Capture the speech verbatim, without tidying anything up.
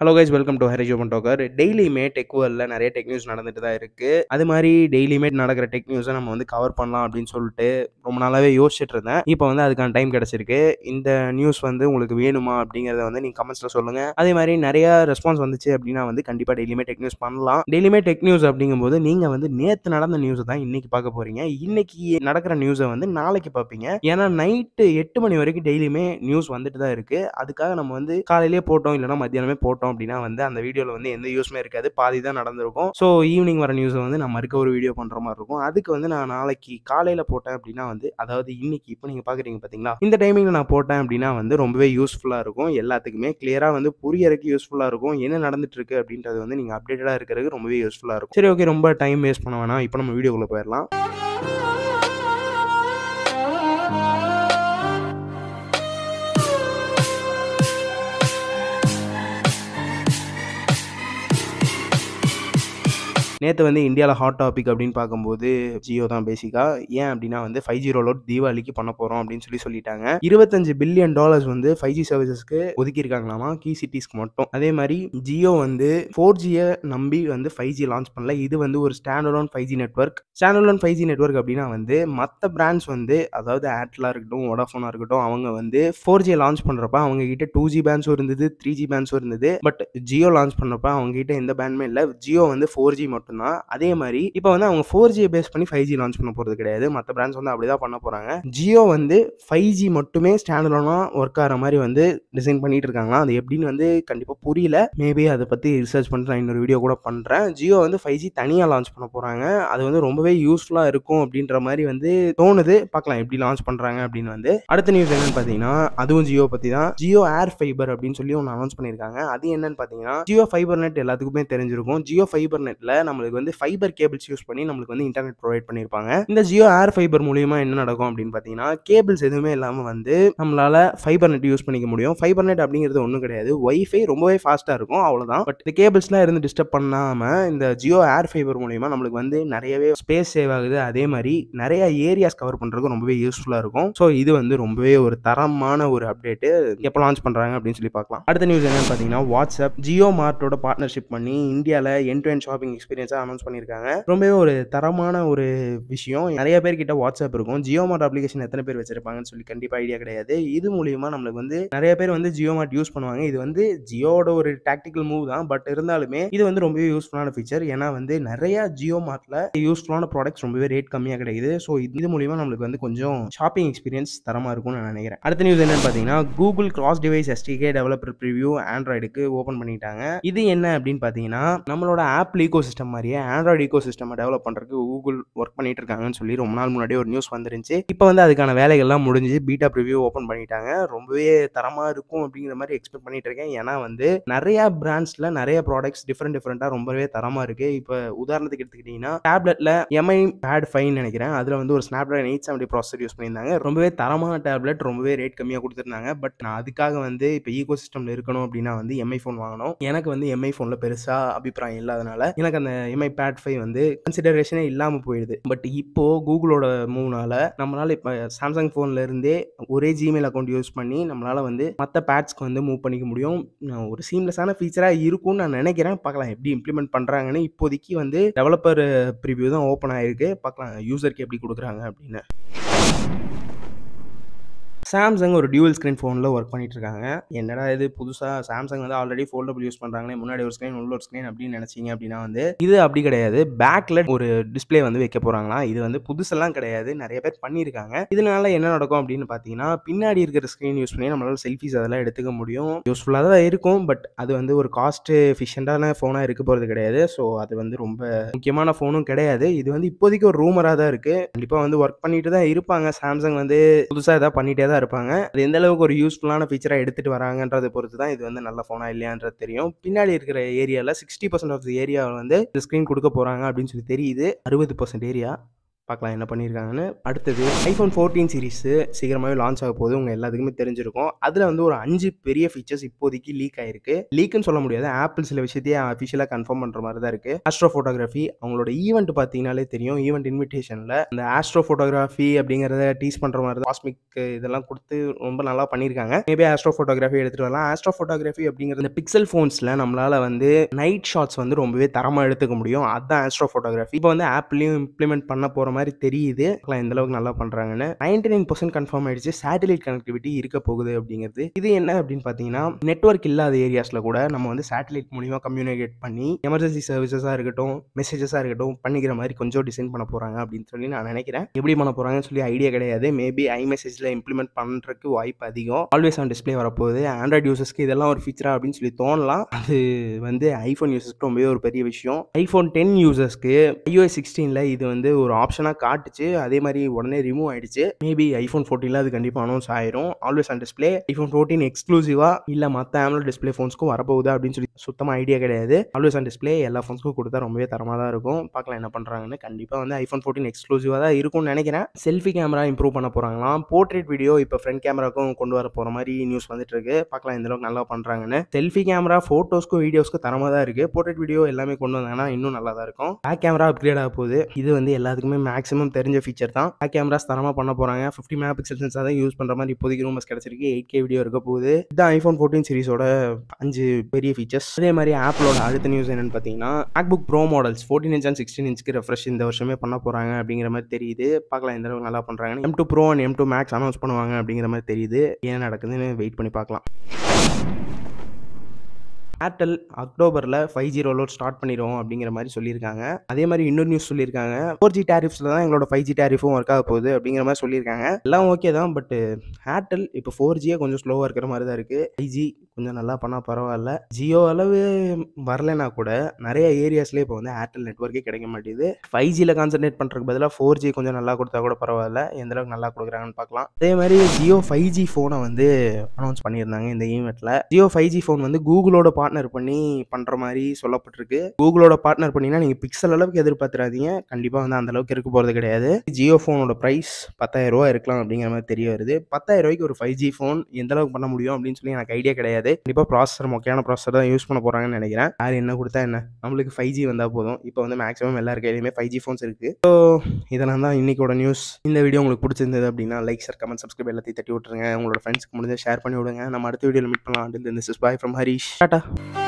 Hello guys, welcome to Hari Open Talker. Daily me tech world la nariya tech news nadandittu da irukku. Adhu mari daily me nadakra tech news ah nama vandu cover pannalam appdin sollitte romba naalave yosichirundha. Ipo vandu adukana time kedachirukku. Indha news vandu ungalku venuma abdingiradha vandu neenga comments la solunga. Adhe mari nariya response vanduchu appdina vandu kandipa daily me tech news pannalam. Daily me tech news abdingumbodhu neenga vandu nethu nadandha news ah da inniki paaka poringa. Inniki nadakra news ah vandu naaliki paapinga. Yena night eight mani varaikku daily me news vandittu da irukku. Adukaga nama vandu kaalaiye potom illana madhyaname potom அப்படினா வந்து அந்த வீடியோல வந்து எந்த யூஸ்மே இருக்காது, பாதி தான் நடந்துருக்கும். சோ ஈவினிங் வர நியூஸ் வந்து நான் மறுக்க ஒரு வீடியோ பண்ற மாதிரி இருக்கும். அதுக்கு வந்து நான் நாளைக்கு காலையில போட்டேன் அப்படினா வந்து, அதாவது இன்னைக்கு இப்போ நீங்க பாக்குறீங்க பாத்தீங்களா, இந்த டைமிங்ல நான் போட்டேன் அப்படினா வந்து ரொம்பவே யூஸ்ஃபுல்லா இருக்கும். எல்லாத்துக்குமே கிளியரா வந்து புரியறதுக்கு யூஸ்ஃபுல்லா இருக்கும். என்ன நடந்துட்டு இருக்கு அப்படின்றது வந்து நீங்க அப்டேட்டடா இருக்கிறதுக்கு ரொம்பவே யூஸ்ஃபுல்லா இருக்கும். சரி, ஓகே, ரொம்ப டைம் வேஸ்ட் பண்ண வேணாம். இப்போ நம்ம வீடியோக்குள்ள போயிரலாம். நேற்று வந்து இந்தியாவில் ஹாட் டாபிக் அப்படின்னு பார்க்கும்போது ஜியோ தான் பேசிக்காக. ஏன் அப்படின்னா வந்து ஃபைவ் ஜி ரோல் அவுட் தீபாவளிக்கு பண்ண போகிறோம் அப்படின்னு சொல்லி சொல்லிட்டாங்க. இருபத்தஞ்சு பில்லியன் டாலர்ஸ் வந்து ஃபைவ் ஜி சர்வீசஸ்க்கு ஒதுக்கியிருக்காங்களாமா, கீ சிட்டிஸ்க்கு மட்டும். அதே மாதிரி ஜியோ வந்து ஃபோர் ஜியை நம்பி வந்து ஃபைவ் ஜி லான்ச் பண்ணல. இது வந்து ஒரு stand alone five G network. Stand alone five G network அப்படின்னா வந்து மற்ற பிராண்ட்ஸ் வந்து, அதாவது ஏர்டெல்லாக இருக்கட்டும், வோடாஃபோனாக இருக்கட்டும், அவங்க வந்து ஃபோர் ஜியை லான்ச் பண்ணுறப்ப அவங்க கிட்ட டூ ஜி பேண்ட்ஸும் இருந்தது, த்ரீ ஜி பேண்ட்ஸும் இருந்தது. பட் ஜியோ லான்ச் பண்ணுறப்ப அவங்க கிட்ட எந்த பேண்ட்மே இல்லை. ஜியோ வந்து ஃபோர் ஜி மட்டும். அதே மாதிரி இப்போ வந்து அவங்க ஃபோர் ஜி பேஸ் பண்ணி ஃபைவ் ஜி லான்ச் பண்ண போறது கிடையாது. மற்ற பிராண்ட்ஸ் வந்து அப்படிதான் பண்ண போறாங்க. ஜியோ வந்து ஃபைவ் ஜி மட்டுமே ஸ்டாண்ட் அலோனா ஒர்க் ஆகிற மாதிரி வந்து டிசைன் பண்ணிட்டு இருக்காங்களா, அது எப்படின்னு வந்து கண்டிப்பா புரியல. மேபி அதை பத்தி ரிசர்ச் பண்ணிட்டு நான் இன்னொரு வீடியோ கூட பண்றேன். ஜியோ வந்து ஃபைவ் ஜி தனியா லான்ச் பண்ண போறாங்க. அது வந்து ரொம்பவே யூஸ்ஃபுல்லா இருக்கும் அப்படின்ற மாதிரி வந்து தோணுது. பார்க்கலாம் எப்படி லான்ச் பண்றாங்க அப்படின்னு வந்து. அடுத்த நியூஸ் என்னன்னு பாத்தீங்கன்னா, அதுவும் ஜியோ பத்தி தான். ஜியோ ஏர் ஃபைபர் அப்படின்னு சொல்லி ஒன்று அனௌன்ஸ் பண்ணிருக்காங்க. அது என்னன்னு பாத்தீங்கன்னா, ஜியோ ஃபைபர் நெட் எல்லாத்துக்குமே தெரிஞ்சிருக்கும். ஜியோ ஃபைபர் நெட்ல நம்மளுக்கு வந்து ஃபைபர் கேபிள்ஸ் யூஸ் பண்ணி நம்மளுக்கு வந்து இன்டர்நெட் ப்ரொவைட் பண்ணிருப்பாங்க. இந்த ஜியோ ஏர் ஃபைபர் மூலமா என்ன நடக்கும் அப்படின்னு பாத்தீங்கன்னா, கேபிள்ஸ் எதுவுமே இல்லாம வந்து நம்மளால ஃபைபர் நெட் யூஸ் பண்ணிக்க முடியும். ஃபைபர் நெட் அப்படிங்கிறது ஒன்றும் கிடையாது, ஒய்ஃபை ரொம்பவே ஃபாஸ்டா இருக்கும், அவ்வளவுதான். பட் இந்த கேபிள்ஸ்லாம் இருந்து டிஸ்டர்ப் பண்ணாம இந்த ஜியோ ஏர் ஃபைபர் மூலமா நம்மளுக்கு வந்து நிறையவே ஸ்பேஸ் சேவ் ஆகுது. அதே மாதிரி நிறைய ஏரியாஸ் கவர் பண்றதுக்கு ரொம்பவே யூஸ்ஃபுல்லா இருக்கும். ஸோ இது வந்து ரொம்பவே ஒரு தரமான ஒரு அப்டேட். எப்போ லான்ச் பண்றாங்க அப்படின்னு சொல்லி பார்க்கலாம். அடுத்த நியூஸ் என்னன்னு பாத்தீங்கன்னா, வாட்ஸ்அப் ஜியோ மார்ட்டோட பார்ட்னர்ஷிப் பண்ணி இந்தியாவில் என் டு என் ஷாப்பிங் எக்ஸ்பீரியன்ஸா அனௌன்ஸ் பண்ணிருக்காங்க. ரொம்பவே ஒரு தரமான ஒரு விஷயம். நிறைய பேர் கிட்ட வாட்ஸ்அப் இருக்கும். ஜியோமார்ட் அப்ளிகேஷன் எத்தனை பேர் வச்சிருப்பாங்கன்னு சொல்லி கண்டிப்பா ஐடியா கிடையாது. இது மூலியமா நம்மளுக்கு வந்து நிறைய பேர் வந்து ஜியோமார்ட் யூஸ் பண்ணுவாங்க. இது வந்து ஜியோட ஒரு டாக்டிக்கல் மூவ் தான். பட் இருந்தாலுமே இது வந்து ரொம்பவே யூஸ்ஃபுல்லான ஃபீச்சர். ஏன்னா வந்து நிறைய ஜியோமார்ட்ல யூஸ்ஃபுல்லான ப்ராடக்ட்ஸ் ரொம்பவே ரேட் கம்மியா கிடைக்குது. ஸோ இது மூலியமா நம்மளுக்கு வந்து கொஞ்சம் ஷாப்பிங் எக்ஸ்பீரியன்ஸ் தரமா இருக்கும்னு நான் நினைக்கிறேன். அடுத்த நியூஸ் என்னன்னு பாத்தீங்கன்னா, Google cross device SDK developer preview ஆண்ட்ராய்டுக்கு ஓபன் பண்ணிட்டாங்க. இது என்ன அப்படின்னு பாத்தீங்கன்னா, நம்மளோட ஆப்ல ஈகோ சிஸ்டம் மாதிரியே ஆண்ட்ராய்டு ஈகோ சிஸ்டம் டெவலப் பண்றதுக்கு கூகுள் ஒர்க் பண்ணிட்டு இருக்காங்கன்னு சொல்லி ரொம்ப நாள் முன்னாடி ஒரு நியூஸ் வந்துருச்சு. இப்போ வந்து அதுக்கான வேலைகள்லாம் முடிஞ்சு பீட்டா ப்ரிவியூ ஓப்பன் பண்ணிட்டாங்க. ரொம்பவே தரமா இருக்கும் அப்படிங்கிற மாதிரி எக்ஸ்பெக்ட் பண்ணிட்டு இருக்கேன். ஏன்னா வந்து நிறைய பிராண்ட்ஸ்ல நிறைய ப்ராடக்ட்ஸ் டிஃப்ரெண்ட் டிஃப்ரெண்டா ரொம்பவே தரமா இருக்கு. இப்போ உதாரணத்துக்கு எடுத்துக்கிட்டீங்கன்னா, டேப்லெட்ல எம்ஐ பேட் ஃபைவ் நினைக்கிறேன், அதுல வந்து ஒரு Snapdragon eight seventy processor use பண்ணியிருந்தாங்க. ரொம்பவே தரமான டேப்லெட், ரொம்பவே ரேட் கம்மியா கொடுத்துருந்தாங்க. பட் நான் அதுக்காக வந்து இப்போ ஈகோ சிஸ்டம்ல இருக்கணும் அப்படின்னா வந்து எம்ஐ ஃபோன் வாங்கணும். எனக்கு வந்து எம்ஐ ஃபோன்ல பெருசா அபிப்பிராயம் இல்லாதனால எனக்கு அந்த எம்ஐ பேட் ஃபைவ் வந்து கன்சிடரேஷனே இல்லாமல் போயிடுது. பட் இப்போ கூகுளோட மூவ்னால நம்மளால இப்போ சாம்சங் ஃபோன்ல இருந்தே ஒரே ஜிமெயில் அக்கௌண்ட் யூஸ் பண்ணி நம்மளால வந்து மற்ற பேட்ஸ்க்கு வந்து மூவ் பண்ணிக்க முடியும். ஒரு சீம்லெஸ்ஸான ஃபீச்சராக இருக்கும்னு நான் நினைக்கிறேன். பார்க்கலாம் எப்படி இம்ப்ளிமெண்ட் பண்றாங்கன்னு. இப்போதைக்கு வந்து டெவலப்பர் ப்ரிவியூ தான் ஓப்பன் ஆயிருக்கு. பார்க்கலாம் யூசருக்கு எப்படி கொடுக்குறாங்க அப்படின்னு. சாம்சங் ஒரு டியூவல் ஸ்க்ரீன் ஃபோனில் ஒர்க் பண்ணிட்டு இருக்காங்க. என்னடா இது புதுசாக, சாம்சங் வந்து ஆல்ரெடி ஃபோல்டபிள் யூஸ் பண்ணுறாங்களே, முன்னாடி ஒரு ஸ்க்ரீன் உள்ள ஒரு ஸ்க்ரீன் அப்படின்னு நினைச்சிங்க அப்படின்னா வந்து இது அப்படி கிடையாது. பேக்கில் ஒரு டிஸ்பிளே வந்து வைக்க போகிறாங்களா. இது வந்து புதுசெல்லாம் கிடையாது, நிறைய பேர் பண்ணியிருக்காங்க. இதனால என்ன நடக்கும் அப்படின்னு பார்த்தீங்கன்னா, பின்னாடி இருக்கிற ஸ்க்ரீன் யூஸ் பண்ணி நம்மளால் செல்ஃபிஸ் அதெல்லாம் எடுத்துக்க முடியும். யூஸ்ஃபுல்லாக தான் இருக்கும். பட் அது வந்து ஒரு காஸ்ட் எஃபிஷியண்டான ஃபோனாக இருக்க போகிறது கிடையாது. ஸோ அது வந்து ரொம்ப முக்கியமான ஃபோனும் கிடையாது. இது வந்து இப்போதைக்கு ஒரு ரூமராக தான் இருக்குது. கண்டிப்பாக வந்து ஒர்க் பண்ணிட்டு தான் இருப்பாங்க. சாம்சங் வந்து புதுசாக எதாவது பண்ணிகிட்டே தான் இருப்பாங்க. அது எந்த அளவுக்கு ஒரு யூஸ்ஃபுல்லான ஃபீச்சரா எடுத்துட்டு வராங்கன்றதை பொறுத்து தான் இது வந்து நல்ல போனா இல்லையான்றது தெரியும். பின்னாடி இருக்கிற ஏரியால சிக்ஸ்டி பர்சன்ட் ஆஃப் தி ஏரியாவில் வந்து இந்த ஸ்கிரீன் கொடுக்க போறாங்க அப்படின்னு சொல்லி தெரியுது. அறுபது பர்சன்ட் ஏரியா பார்க்கலாம் என்ன பண்ணியிருக்காங்கன்னு. அடுத்தது ஐஃபோன் ஃபோர்டீன் சீரிஸு சீக்கிரமாகவே லான்ச் ஆக போது உங்கள் எல்லாத்துக்குமே தெரிஞ்சிருக்கும். அதில் வந்து ஒரு அஞ்சு பெரிய ஃபீச்சர்ஸ் இப்போதைக்கு லீக் ஆயிருக்கு. லீக்குன்னு சொல்ல முடியாது, ஆப்பிள் சில விஷயத்தையே அஃபிஷியலாக கன்ஃபார்ம் பண்ணுற மாதிரி தான் இருக்குது. ஆஸ்ட்ரோ ஃபோட்டோகிராஃபி அவங்களோட ஈவெண்ட் பார்த்தீங்கன்னாலே தெரியும். ஈவெண்ட் இன்விடேஷனில் அந்த ஆஸ்ட்ரோ ஃபோட்டோகிராஃபி அப்படிங்கிறத டீஸ் பண்ணுற மாதிரி தான் காஸ்மிக் இதெல்லாம் கொடுத்து ரொம்ப நல்லா பண்ணியிருக்காங்க. மேபி ஆஸ்ட்ரோ ஃபோட்டோகிராஃபி எடுத்துகிட்டு வரலாம். ஆஸ்ட்ரோ ஃபோட்டோகிராஃபி அப்படிங்கிறது இந்த பிக்சல் ஃபோன்ஸில் நம்மளால் வந்து நைட் ஷாட்ஸ் வந்து ரொம்பவே தரமாக எடுத்துக்க முடியும். அதுதான் ஆஸ்ட்ரோ ஃபோட்டோகிராஃபி. இப்போ வந்து ஆப்பிள்லையும் இம்ப்ளிமெண்ட் பண்ண போகிற மாதிரி தெரியுது. இந்த அளவுக்கு நல்லா பண்றாங்கன்னு நைன்டி நைன் பர்சன்ட் கன்ஃபார்ம் ஆயிடுச்சு. சேட்டலைட் கனெக்டிவிட்டி இருக்க போகுது அப்படிங்கிறது. இது என்ன அப்படின்னு பார்த்தீங்கன்னா, நெட்வொர்க் இல்லாத ஏரியாஸ்ல கூட நம்ம வந்து சேட்டலைட் மூலியமா கம்யூனிகேட் பண்ணி எமர்ஜென்சி சர்வீசஸா இருக்கட்டும் மெசேஜஸா இருக்கட்டும் பண்ணிக்கிற மாதிரி கொஞ்சம் டிசைன் பண்ண போறாங்க அப்படின்னு சொல்லி நான் நினைக்கிறேன். எப்படி பண்ண போறாங்கன்னு சொல்லி ஐடியா கிடையாது. மேபி ஐ மெசேஜ்ல இம்ப்ளிமெண்ட் பண்றதுக்கு வாய்ப்பு அதிகம். ஆல்வேஸ் ஆன் டிஸ்பிளே வரப்போகுது. ஆண்ட்ராய்டு யூசர்ஸ்க்கு இதெல்லாம் ஒரு ஃபீச்சரா அப்படின்னு சொல்லி தோணலாம். அது வந்து ஐபோன் யூசர்ஸ்க்கு ரொம்பவே ஒரு பெரிய விஷயம். ஐபோன் டென் யூசர்ஸ்க்கு ஐஓஎஸ் சிக்ஸ்டீன்ல இது வந்து ஒரு ஆப்ஷன் காட்டுச்சு. அதே மாதிரி உடனே ரிமூவ் ஆயிடுச்சு. மேபி ஐபோன் ஃபோர்டீன்ல அது கண்டிப்பா அனௌன்ஸ் ஆயிரும். Always on display iPhone fourteen எக்ஸ்க்ளூசிவா இல்ல மத்த ஆம்லோட் டிஸ்பிளே போன்ஸ்க்கும் வரப்போகுது அப்படின்னு சொல்லி சுத்தமா ஐடியா கிடையாது. ஆல்வேஸ் ஆன் டிஸ்பிளே எல்லா போன்ஸ்க்கும் கொடுத்தா ரொம்பவே தரமா தான் இருக்கும். பார்க்கலாம் என்ன பண்றாங்கன்னு. கண்டிப்பா வந்து ஐபோன் ஃபோர்டீன் எக்ஸ்க்ளூசிவா தான் இருக்கும்னு நினைக்கிறேன். செல்ஃபி கேமரா இம்ப்ரூவ் பண்ண போறாங்களாம். போர்ட்ரேட் வீடியோ இப்ப ஃப்ரண்ட் கேமராக்கும் கொண்டு வர போற மாதிரி நியூஸ் வந்துட்டு இருக்கு. பார்க்கலாம் இந்த அளவுக்கு நல்லா பண்றாங்கன்னு. செல்ஃபி கேமரா போட்டோஸ்க்கும் வீடியோஸ்க்கும் தரமா தான் இருக்கு. போர்ட்ரேட் வீடியோ எல்லாமே கொண்டு வந்தாங்கன்னா இன்னும் நல்லா தான் இருக்கும். பேக் கேமரா அப்கிரேட் ஆக போகுது. இது வந்து எல்லாத்துக்குமே மேக்ஸிமம் தெரிஞ்ச ஃபீச்சர் தான். பேக் கேமராஸ் தரமா பண்ண போறாங்க. ஃபிஃப்டி மெகா பிக்சல் சென்சார் தான் யூஸ் பண்ற மாதிரி இப்போதைக்கு ரூமர்ஸ் கிடைச்சிருக்கு. எயிட் கே வீடியோ இருக்க போகுது. இதுதான் ஐபோன் ஃபோர்டீன் சீரிஸோட அஞ்சு பெரிய ஃபீச்சர்ஸ். அதே மாதிரி ஆப்பிளோட அடுத்த நியூஸ் என்னன்னு பார்த்தீங்கன்னா, MacBook Pro models fourteen inch and sixteen இன்ச்சுக்கு ரெஃப்ரெஷ் இந்த வருஷமே பண்ண போறாங்க அப்படிங்கிற மாதிரி தெரியுது. பார்க்கலாம் இந்த அளவுக்கு நல்லா பண்றாங்க. M two Pro and M two Max announce பண்ணுவாங்க அப்படிங்கிற மாதிரி தெரியுது. ஏன் நடக்குதுன்னு வெயிட் பண்ணி பார்க்கலாம். ஏர்டெல் அக்டோபரில் five G roll out start பண்ணிடுவோம் அப்படிங்கிற மாதிரி சொல்லியிருக்காங்க. அதே மாதிரி இன்னொரு நியூஸ் சொல்லியிருக்காங்க, ஃபோர் ஜி டேரிஃப்ஸில் தான் எங்களோட ஃபைவ் ஜி டேரிஃபும் ஒர்க் ஆக போகுது அப்படிங்கிற மாதிரி சொல்லியிருக்காங்க. எல்லாம் ஓகே தான். பட் ஏர்டெல் இப்போ ஃபோர் ஜியே கொஞ்சம் ஸ்லோவாக இருக்கிற மாதிரி தான் இருக்குது. ஃபைவ் ஜி கொஞ்சம் நல்லா பண்ணால் பரவாயில்ல. ஜியோ அளவு வரலைன்னா கூட நிறைய ஏரியாஸ்லேயே இப்போ வந்து ஏர்டெல் நெட்ஒர்க்கே கிடைக்க மாட்டேது. ஃபைவ் ஜியில் கான்சன்ட்ரேட் பண்ணுறதுக்கு பதிலாக ஃபோர் ஜி கொஞ்சம் நல்லா கொடுத்தா கூட பரவாயில்ல. எந்த அளவுக்கு நல்லா கொடுக்குறாங்கன்னு பார்க்கலாம். அதே மாதிரி ஜியோ ஃபைவ் ஜி ஃபோனை வந்து அனௌன்ஸ் பண்ணியிருந்தாங்க இந்த ஈவெண்ட்டில். ஜியோ ஃபைவ் ஜி ஃபோன் வந்து கூகுளோட பார்ட்னர் பண்ணி பண்ணுற மாதிரி சொல்லப்பட்டிருக்கு. கூகுளோட பார்ட்னர் பண்ணினா நீங்கள் பிக்சல் அளவுக்கு எதிர்பார்த்துறாதீங்க. கண்டிப்பாக வந்து அந்த அளவுக்கு இருக்க போகிறது கிடையாது. ஜியோ ஃபோனோட ப்ரைஸ் பத்தாயிரம் ரூபா இருக்கலாம் அப்படிங்கிற மாதிரி தெரிய வருது. பத்தாயிரம் ரூபாய்க்கு ஒரு ஃபைவ் ஜி ஃபோன் எந்த அளவுக்கு பண்ண முடியும் அப்படின்னு சொல்லி எனக்கு ஐடியா கிடையாது. கண்டிப்பாக ப்ராசஸர் முக்கியமான ப்ராசஸர் தான் யூஸ் பண்ண போகிறாங்கன்னு நினைக்கிறேன். யார் என்ன கொடுத்தா என்ன, நம்மளுக்கு ஃபைவ் ஜி வந்தால் போதும். இப்போ வந்து மேக்ஸிமம் எல்லா கையிலையுமே ஃபைவ் ஜி ஃபோன்ஸ் இருக்குது. ஸோ இதெல்லாம் தான் இன்னைக்கோட நியூஸ். இந்த வீடியோ உங்களுக்கு பிடிச்சிருந்தது அப்படின்னா லைக் ஷேர் கமெண்ட் சப்ஸ்கிரைப் எல்லாத்தையும் தட்டி விட்டுருங்க. உங்களோட ஃப்ரெண்ட்ஸ்க்கு முடிஞ்ச ஷேர் பண்ணி விடுங்க. நம்ம அடுத்த வீடியோவில் மீட் பண்ணலாம். This is bye from Harish. Tata.